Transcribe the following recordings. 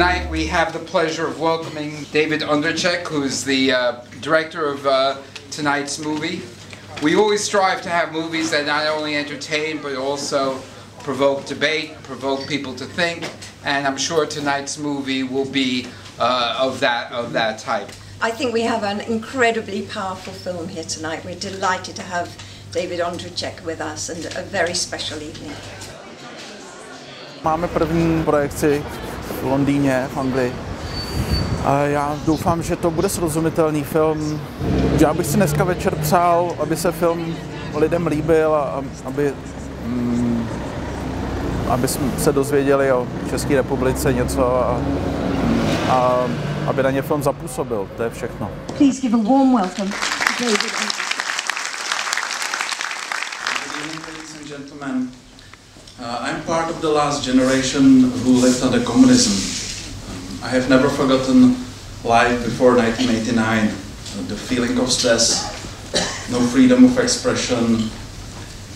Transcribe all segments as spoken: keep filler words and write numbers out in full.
Tonight we have the pleasure of welcoming David Ondříček, who's the uh, director of uh, tonight's movie. We always strive to have movies that not only entertain, but also provoke debate, provoke people to think, and I'm sure tonight's movie will be uh, of, that, of that type. I think we have an incredibly powerful film here tonight. We're delighted to have David Ondříček with us, and a very special evening. Máme první projekci v Londýně, v Anglii. A já doufám, že to bude srozumitelný film. Já bych si dneska večer přál, aby se film lidem líbil a aby, mm, aby se dozvěděli o České republice něco a, a aby na ně film zapůsobil. To je všechno. Please give a warm welcome to David. Good evening, ladies and gentlemen. Uh, I'm part of the last generation who lived under communism. Um, I have never forgotten life before nineteen eighty-nine. Uh, the feeling of stress, no freedom of expression.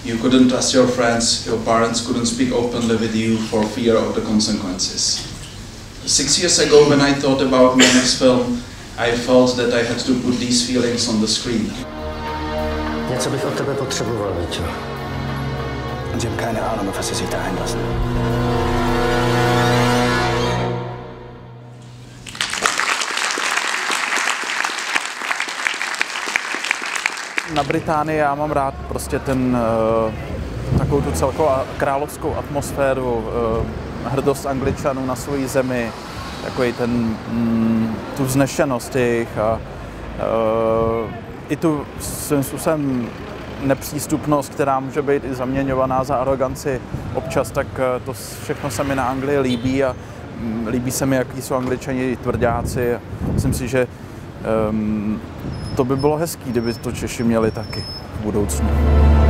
You couldn't trust your friends, your parents couldn't speak openly with you for fear of the consequences. Six years ago, when I thought about my next film, I felt that I had to put these feelings on the screen. Něco bych od tebe potřeboval, Víčo. Und Sie haben keine Ahnung, auf was Sie sich da einlassen. Na Británii já mám rád prostě ten uh, takovou tu celkovou královskou atmosféru, uh, hrdost Angličanů na svoji zemi, takový ten mm, tu vznešenost jejich a uh, i tu svým způsobem nepřístupnost, která může být i zaměňovaná za aroganci občas, tak to všechno se mi na Anglii líbí a líbí se mi, jaký jsou Angličani tvrdáci. Myslím si, že um, to by bylo hezký, kdyby to Češi měli taky v budoucnu.